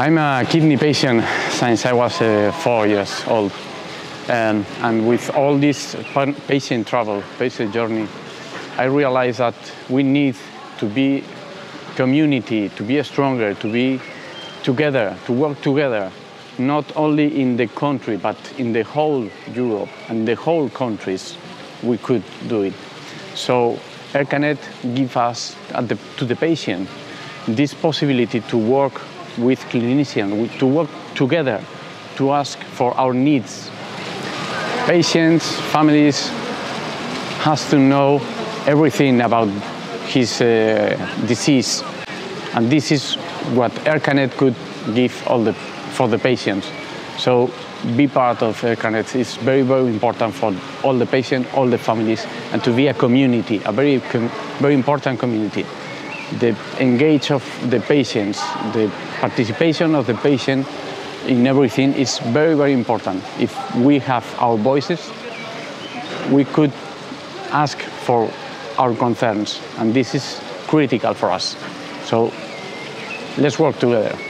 I'm a kidney patient since I was 4 years old. And with all this patient journey, I realized that we need to be community, to be stronger, to be together, to work together, not only in the country, but in the whole Europe and the whole countries, we could do it. So ERKNet gives us, to the patient, this possibility to work with clinicians, to work together, to ask for our needs. Patients, families, has to know everything about his disease. And this is what ERKNet could give for the patients. So be part of ERKNet is very, very important for all the patients, all the families, and to be a community, a very, very important community. The engagement of the patients, the participation of the patient in everything is very, very important. If we have our voices, we could ask for our concerns, and this is critical for us. So let's work together.